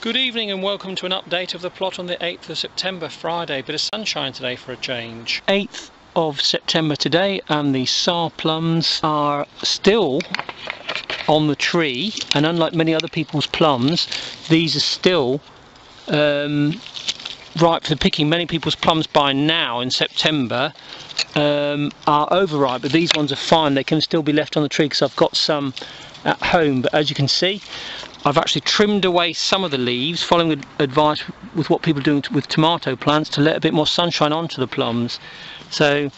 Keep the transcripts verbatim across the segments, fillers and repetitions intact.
Good evening and welcome to an update of the plot on the eighth of September, Friday. Bit of sunshine today for a change. eighth of September today, and the sour plums are still on the tree, and unlike many other people's plums, these are still um, ripe for the picking. Many people's plums by now in September um, are overripe, but these ones are fine. They can still be left on the tree because I've got some at home, but as you can see, I've actually trimmed away some of the leaves, following the advice with what people are doing with tomato plants to let a bit more sunshine onto the plums. So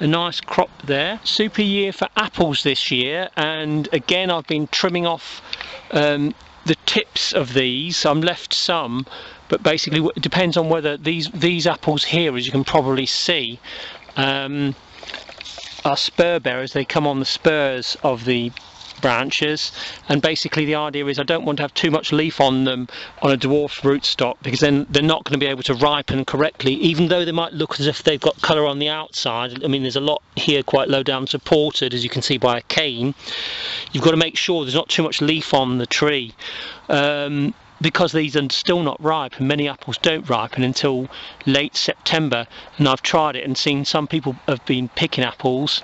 a nice crop there. Super year for apples this year, and again I've been trimming off um, the tips of these. I'm left some, but basically it depends on whether these these apples here, as you can probably see, um, are spur bearers. They come on the spurs of the branches, and basically the idea is I don't want to have too much leaf on them on a dwarf rootstock, because then they're not going to be able to ripen correctly, even though they might look as if they've got colour on the outside. I mean, there's a lot here quite low down supported, as you can see by a cane. You've got to make sure there's not too much leaf on the tree, um, because these are still not ripe, and many apples don't ripen until late September. And I've tried it and seen some people have been picking apples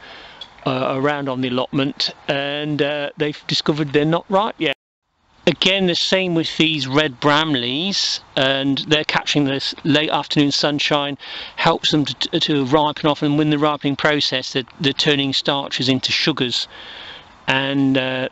Uh, around on the allotment, and uh, they've discovered they're not ripe yet. Again, the same with these red Bramleys, and they're catching this late afternoon sunshine, helps them to, to ripen off, and when the ripening process, they're, they're turning starches into sugars. And uh,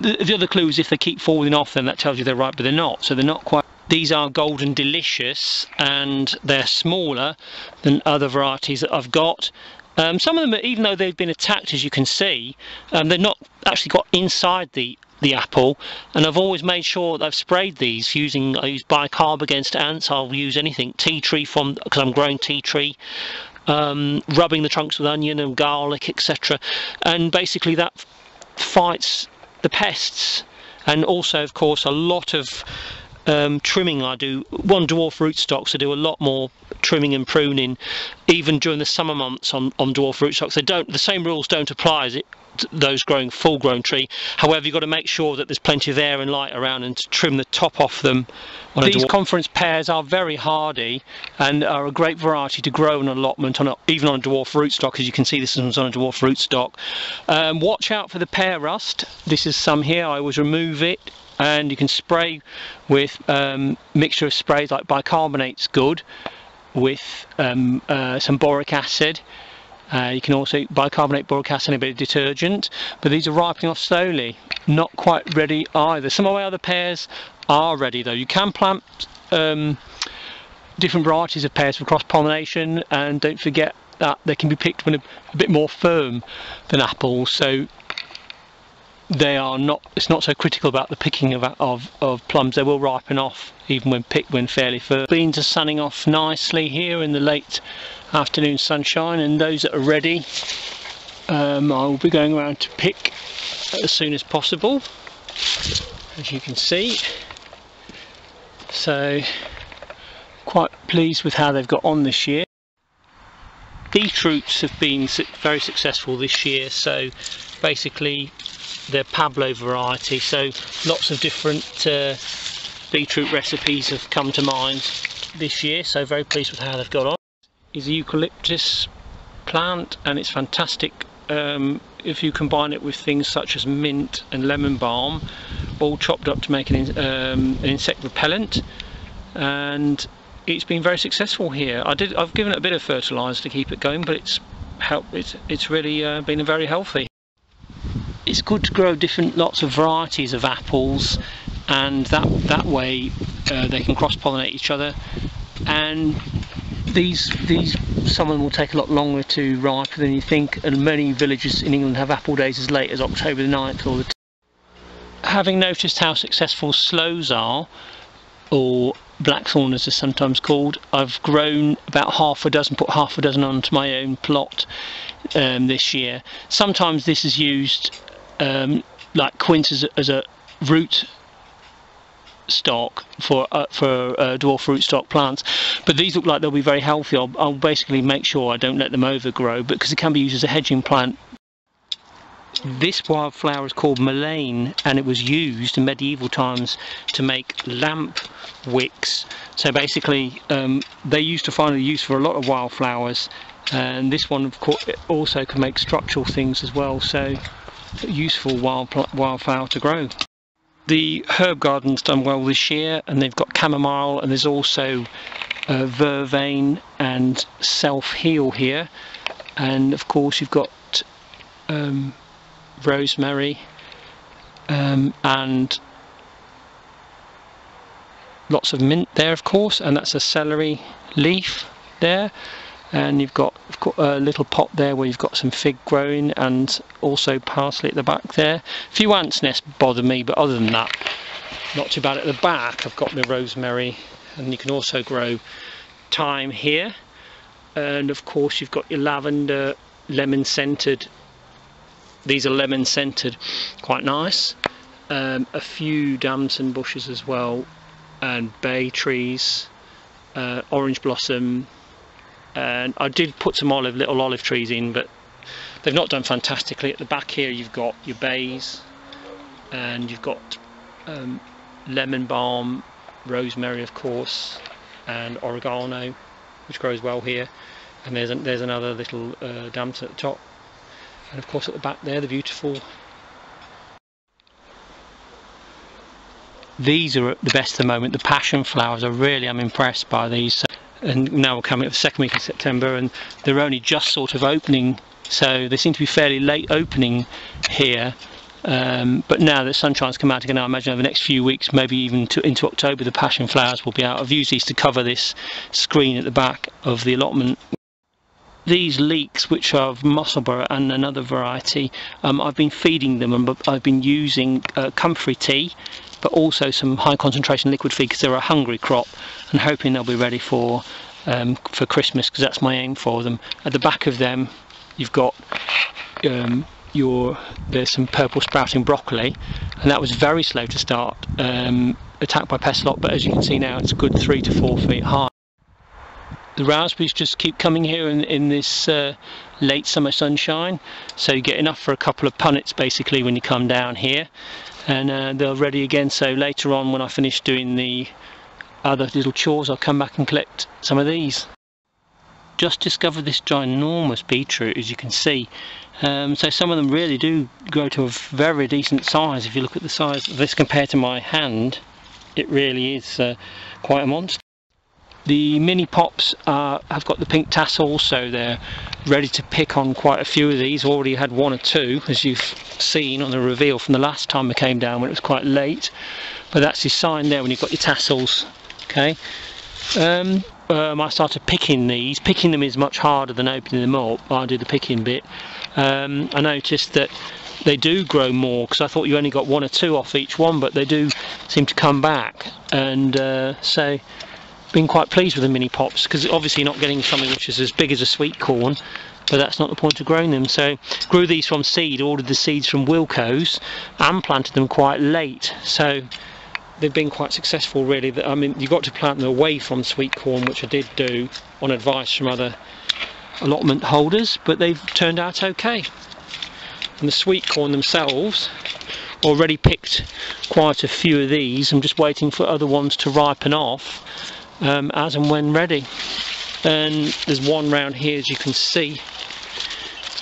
the, the other clue is if they keep falling off, then that tells you they're ripe, but they're not, so they're not quite. These are Golden Delicious, and they're smaller than other varieties that I've got. Um, some of them, even though they've been attacked, as you can see, um, they've not actually got inside the, the apple, and I've always made sure that I've sprayed these using, I use bicarb against ants, I'll use anything, tea tree from, because I'm growing tea tree, um, rubbing the trunks with onion and garlic, et cetera. And basically that fights the pests, and also, of course, a lot of Um, trimming I do. One dwarf rootstocks, I do a lot more trimming and pruning, even during the summer months on, on dwarf rootstocks. They don't, the same rules don't apply as it, those growing full-grown tree. However, you've got to make sure that there's plenty of air and light around, and to trim the top off them. On These conference pears are very hardy and are a great variety to grow in an allotment, on a, even on a dwarf rootstock. As you can see, this one's on a dwarf rootstock. Um, watch out for the pear rust. This is some here. I always remove it. And you can spray with um, mixture of sprays like bicarbonate's good, with um, uh, some boric acid. Uh, you can also bicarbonate, boric acid, and a bit of detergent. But these are ripening off slowly, not quite ready either. Some of my other pears are ready though. You can plant um, different varieties of pears for cross-pollination, and don't forget that they can be picked when a, a bit more firm than apples. So they are not, it's not so critical about the picking of, of, of plums. They will ripen off even when picked when fairly firm. Beans are sunning off nicely here in the late afternoon sunshine, and those that are ready um, I will be going around to pick as soon as possible, as you can see. So quite pleased with how they've got on this year. Beetroots have been very successful this year, so basically they're Pablo variety, so lots of different uh, beetroot recipes have come to mind this year, so very pleased with how they've got on. Is a eucalyptus plant, and it's fantastic um, if you combine it with things such as mint and lemon balm, all chopped up to make an, um, an insect repellent, and it's been very successful here. I did, I've given it a bit of fertiliser to keep it going, but it's helped. It's, it's really uh, been very healthy. It's good to grow different lots of varieties of apples, and that that way uh, they can cross-pollinate each other, and these these some of them will take a lot longer to ripen than you think, and many villages in England have apple days as late as October the ninth or the having noticed how successful sloes are, or blackthorn as they're sometimes called, I've grown about half a dozen, put half a dozen onto my own plot um, this year. Sometimes this is used Um, like quince as a, as a root stock for uh, for uh, dwarf rootstock plants, but these look like they'll be very healthy. I'll, I'll basically make sure I don't let them overgrow, because it can be used as a hedging plant. This wildflower is called mullein, and it was used in medieval times to make lamp wicks. So basically um, they used to find a use for a lot of wildflowers, and this one of course also can make structural things as well, so useful wild wildflower to grow. The herb garden's done well this year, and they've got chamomile, and there's also uh, vervain and self-heal here, and of course you've got um, rosemary um, and lots of mint there of course, and that's a celery leaf there, and you've got a little pot there where you've got some fig growing and also parsley at the back there. A few ants' nests bother me, but other than that not too bad. At the back I've got my rosemary, and you can also grow thyme here, and of course you've got your lavender, lemon scented. These are lemon scented, quite nice. Um, a few damson bushes as well, and bay trees, uh, orange blossom, and I did put some olive, little olive trees in, but they've not done fantastically. At the back here you've got your bays, and you've got um, lemon balm, rosemary of course, and oregano, which grows well here, and there's, a, there's another little uh, damson at the top. And of course at the back there the beautiful. These are at the best at the moment, the passion flowers. I really am impressed by these, and now we're coming up the second week of September, and they're only just sort of opening, so they seem to be fairly late opening here, um, but now that sunshine's come out again, I imagine over the next few weeks, maybe even to, into October, the passion flowers will be out. I've used these to cover this screen at the back of the allotment. These leeks, which are of Musselburgh and another variety, um, I've been feeding them, and I've been using uh, comfrey tea, but also some high concentration liquid feed, because they're a hungry crop, and hoping they'll be ready for um, for Christmas, because that's my aim for them. At the back of them you've got um, your there's some purple sprouting broccoli, and that was very slow to start, um, attacked by pest lot, but as you can see now it's a good three to four feet high. The raspberries just keep coming here in, in this uh, late summer sunshine, so you get enough for a couple of punnets basically when you come down here, and uh, they're ready again. So later on when I finish doing the other little chores, I'll come back and collect some of these. Just discovered this ginormous beetroot, as you can see, um, so some of them really do grow to a very decent size. If you look at the size of this compared to my hand, it really is uh, quite a monster. The mini pops uh, have got the pink tassels, so they're ready to pick on quite a few of these. Already had one or two, as you've seen on the reveal from the last time I came down when it was quite late. But that's your sign there when you've got your tassels. Okay. Um, um, I started picking these. Picking them is much harder than opening them up. I do the picking bit. Um, I noticed that they do grow more, because I thought you only got one or two off each one, but they do seem to come back. And uh, so... been quite pleased with the mini pops, because obviously you're not getting something which is as big as a sweet corn, but that's not the point of growing them. So grew these from seed, ordered the seeds from Wilco's, and planted them quite late, so they've been quite successful really. I mean, you've got to plant them away from sweet corn, which I did do on advice from other allotment holders, but they've turned out okay. And the sweet corn themselves, already picked quite a few of these. I'm just waiting for other ones to ripen off, Um, as and when ready. And there's one round here, as you can see,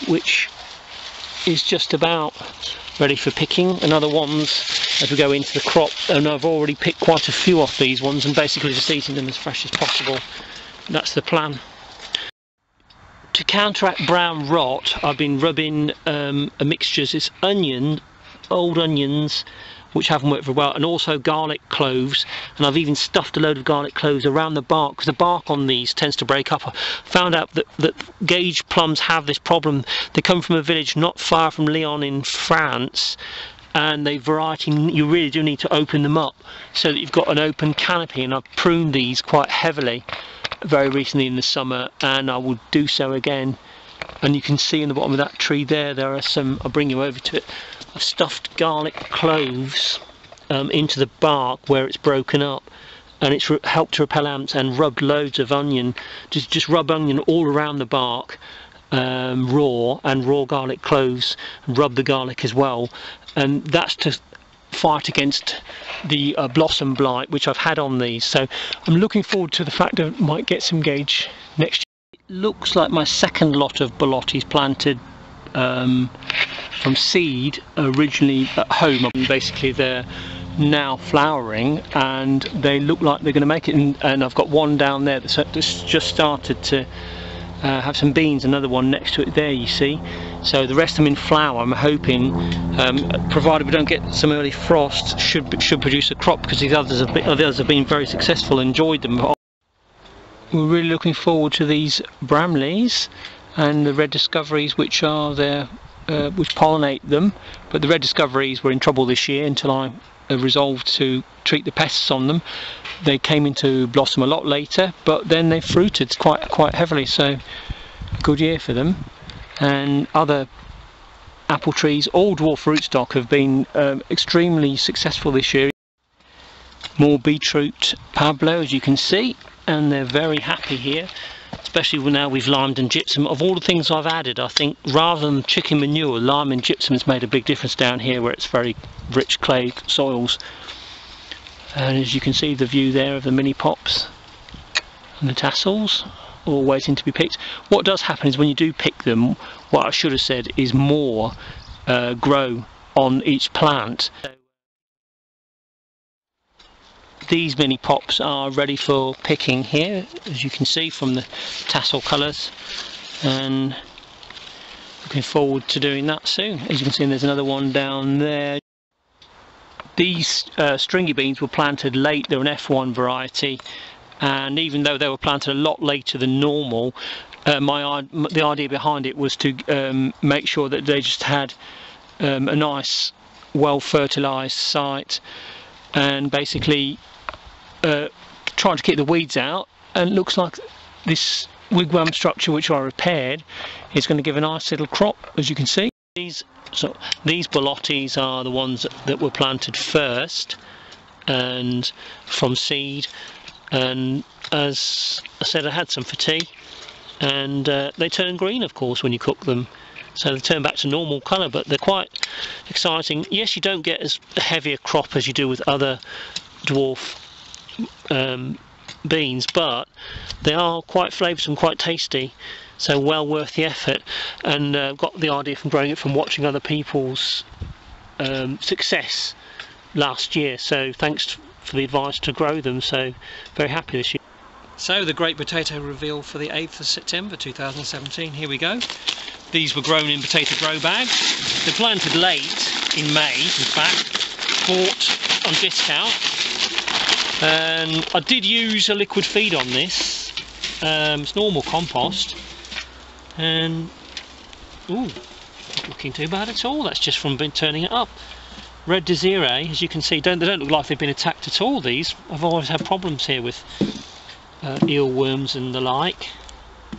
which is just about ready for picking. Another one's as we go into the crop, and I've already picked quite a few off these ones, and basically just eating them as fresh as possible. That's the plan. To counteract brown rot, I've been rubbing um, a mixture. It's onion, old onions, which haven't worked very well, and also garlic cloves, and I've even stuffed a load of garlic cloves around the bark, because the bark on these tends to break up. I found out that, that gauge plums have this problem. They come from a village not far from Lyon in France, and they variety, you really do need to open them up so that you've got an open canopy, and I've pruned these quite heavily very recently in the summer, and I will do so again. And you can see in the bottom of that tree there, there are some, I'll bring you over to it, I've stuffed garlic cloves um, into the bark where it's broken up, and it's helped to repel ants, and rubbed loads of onion, just, just rub onion all around the bark, um, raw and raw garlic cloves, rub the garlic as well, and that's to fight against the uh, blossom blight, which I've had on these. So I'm looking forward to the fact that I might get some gauge next year. It looks like my second lot of Bellotti's planted um, from seed originally at home. Basically they're now flowering and they look like they're going to make it, and, and I've got one down there that's just started to Uh, have some beans, another one next to it there, you see. So the rest of them in flower, I'm hoping, um, provided we don't get some early frost, should should produce a crop, because these others have been, the others have been very successful, enjoyed them. We're really looking forward to these Bramleys and the Red Discoveries, which are there, uh, which pollinate them. But the Red Discoveries were in trouble this year until I uh, resolved to treat the pests on them. They came into blossom a lot later, but then they fruited quite quite heavily, so a good year for them. And other apple trees, all dwarf rootstock, have been um, extremely successful this year. More beetroot Pablo, as you can see, and they're very happy here, especially now we've limed and gypsum. Of all the things I've added, I think rather than chicken manure, lime and gypsum has made a big difference down here where it's very rich clay soils. And as you can see, the view there of the mini pops and the tassels, all waiting to be picked. What does happen is when you do pick them, what I should have said is more uh, grow on each plant. These mini pops are ready for picking here, as you can see from the tassel colours, and looking forward to doing that soon. As you can see, there's another one down there. These uh, stringy beans were planted late, they're an F one variety, and even though they were planted a lot later than normal, uh, my the idea behind it was to um, make sure that they just had um, a nice, well fertilised site, and basically uh, trying to keep the weeds out. And it looks like this wigwam structure, which I repaired, is going to give a nice little crop, as you can see. These, so these Bellotti's are the ones that, that were planted first and from seed, and as I said, I had some for tea, and uh, they turn green of course when you cook them, so they turn back to normal colour, but they're quite exciting. Yes, you don't get as heavy a crop as you do with other dwarf um, beans, but they are quite flavoursome, quite tasty, so well worth the effort. And uh, got the idea from growing it from watching other people's um, success last year, so thanks for the advice to grow them, so very happy this year. So the great potato reveal for the eighth of September two thousand seventeen, here we go. These were grown in potato grow bags, they're planted late in May in fact, bought on discount. Um, I did use a liquid feed on this, um, it's normal compost. And ooh, not looking too bad at all. That's just from been turning it up. Red Desirée, as you can see, don't they don't look like they've been attacked at all. These, I've always had problems here with uh, eel worms and the like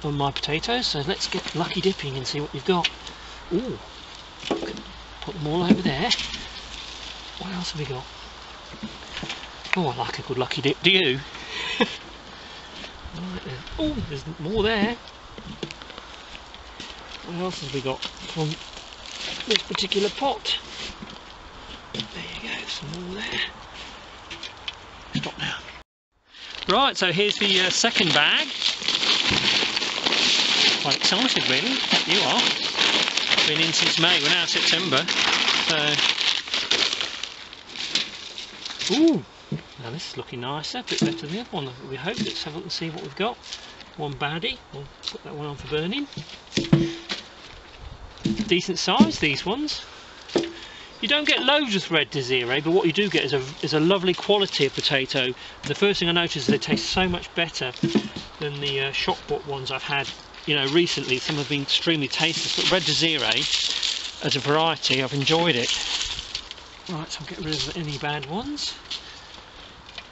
on my potatoes. So let's get lucky dipping and see what you've got. Ooh, put them all over there. What else have we got? Oh, I like a good lucky dip. Do you? Right then. Oh, there's more there. What else have we got from this particular pot? There you go, some more there. Stop now. Right, so here's the uh, second bag. Quite excited really, you are. Been in since May, we're now September. So... Ooh, now this is looking nicer, a bit better than the other one we hope. Let's have a look and see what we've got. One baddie, we'll put that one on for burning. Decent size, these ones. You don't get loads with Red Desirée, but what you do get is a, is a lovely quality of potato. The first thing I noticed is they taste so much better than the uh, shop bought ones I've had, you know, recently. Some have been extremely tasteless, but Red Desirée as a variety, I've enjoyed it. Right, so I'll get rid of any bad ones.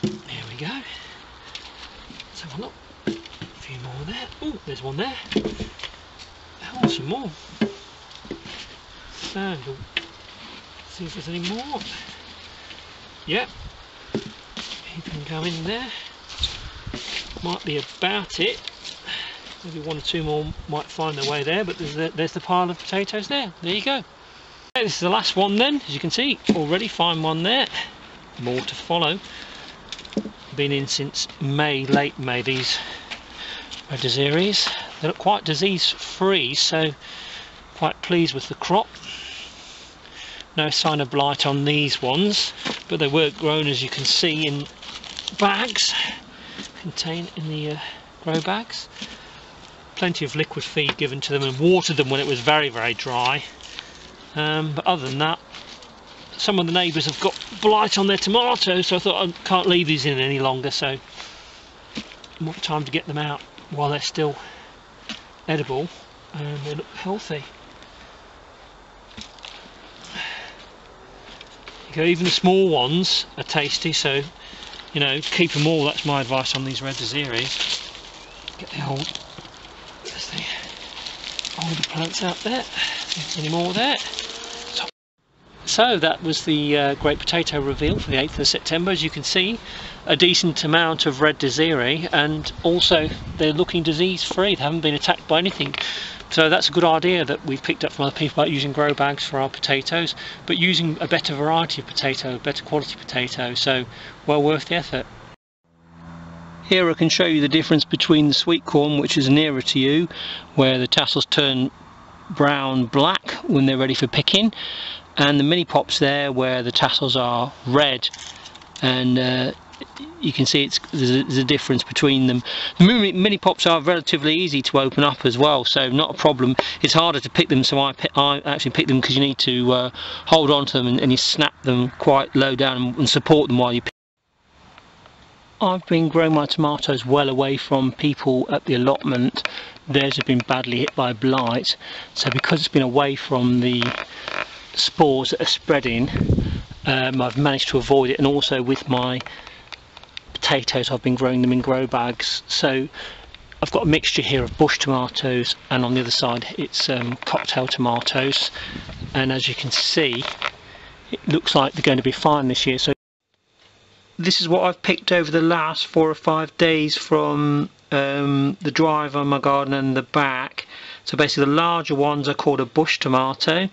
There we go. Let's have a look. A few more there. Oh, there's one there. Oh, some more. So, see if there's any more. Yep, he can come in there. Might be about it. Maybe one or two more might find their way there, but there's the, there's the pile of potatoes there. There you go. Okay, this is the last one then, as you can see, already find one there. More to follow. Been in since May, late May, these Red Desirées. They look quite disease free, so quite pleased with the crop. No sign of blight on these ones, but they were grown, as you can see, in bags, contained in the uh, grow bags. Plenty of liquid feed given to them and watered them when it was very, very dry. Um, but other than that, some of the neighbours have got blight on their tomatoes, so I thought I can't leave these in any longer, so more time to get them out while they're still edible and they look healthy. You go, even the small ones are tasty, so you know, keep them all. That's my advice on these Red Desirées. Get the old, the older plants out there. Any more there? So that was the uh, great potato reveal for the eighth of September. As you can see, a decent amount of Red Desirée, and also they're looking disease free. They haven't been attacked by anything, so that's a good idea that we've picked up from other people about using grow bags for our potatoes, but using a better variety of potato, better quality potato, so well worth the effort. Here I can show you the difference between the sweet corn, which is nearer to you, where the tassels turn brown black when they're ready for picking, and the mini pops there where the tassels are red, and uh, you can see it's there's a, there's a difference between them. The mini, mini pops are relatively easy to open up as well, so not a problem. It's harder to pick them, so I, I actually pick them because you need to uh, hold on to them and, and you snap them quite low down and, and support them while you pick. I've been growing my tomatoes well away from people at the allotment. Theirs have been badly hit by blight, so because it's been away from the spores that are spreading, um, I've managed to avoid it, and also with my potatoes I've been growing them in grow bags, so I've got a mixture here of bush tomatoes, and on the other side it's um, cocktail tomatoes, and as you can see it looks like they're going to be fine this year. So this is what I've picked over the last four or five days from um, the drive on my garden and the back. So basically the larger ones are called a bush tomato,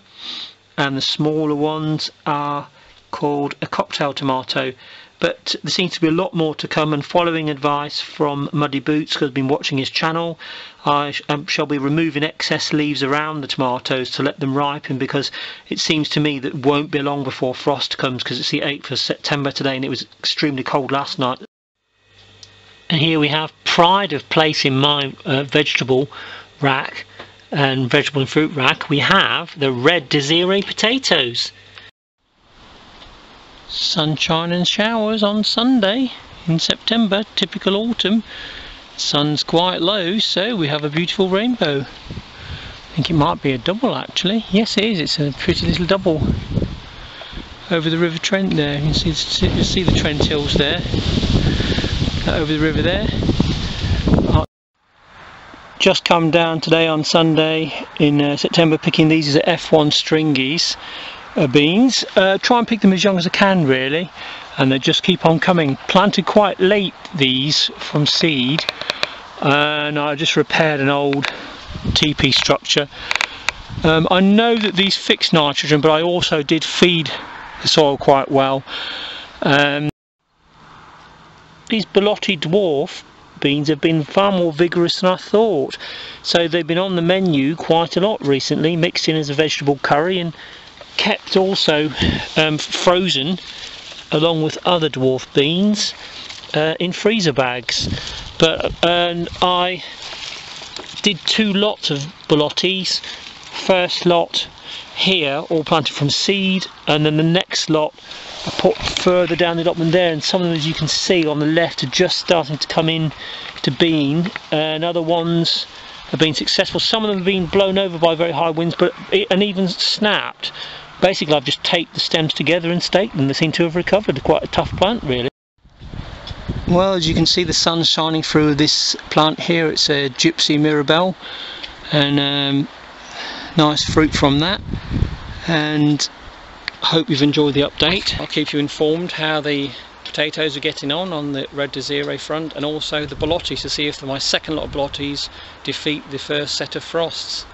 and the smaller ones are called a cocktail tomato. But there seems to be a lot more to come, and following advice from Muddy Boots, because I've been watching his channel, I sh um, shall be removing excess leaves around the tomatoes to let them ripen, because it seems to me that it won't be long before frost comes, because it's the eighth of September today and it was extremely cold last night. And here we have pride of place in my uh, vegetable rack and vegetable and fruit rack. We have the Red Desirée potatoes. Sunshine and showers on Sunday in September, typical autumn. Sun's quite low, so we have a beautiful rainbow. I think it might be a double actually. Yes it is, it's a pretty little double over the River Trent there. You can see, see the Trent Hills there, over the river there. Just come down today on Sunday in uh, September, picking these as F one stringies. Uh, beans. Uh, try and pick them as young as I can really, and they just keep on coming. Planted quite late these from seed, uh, and I just repaired an old teepee structure. Um, I know that these fix nitrogen, but I also did feed the soil quite well. Um, these Bellotti dwarf beans have been far more vigorous than I thought, so they've been on the menu quite a lot recently, mixed in as a vegetable curry and kept also um, frozen along with other dwarf beans uh, in freezer bags. But and I did two lots of Bellottis. First lot here all planted from seed, and then the next lot I put further down the allotment there, and some of them, as you can see on the left, are just starting to come in to bean, and other ones have been successful. Some of them have been blown over by very high winds, but and even snapped. Basically I've just taped the stems together and staked them. They seem to have recovered. Quite a tough plant really. Well, as you can see, the sun's shining through this plant here. It's a gypsy mirabelle, and um, nice fruit from that, and I hope you've enjoyed the update. I'll keep you informed how the potatoes are getting on on the Red Desirée front, and also the bolotti, to see if my second lot of bolottis defeat the first set of frosts.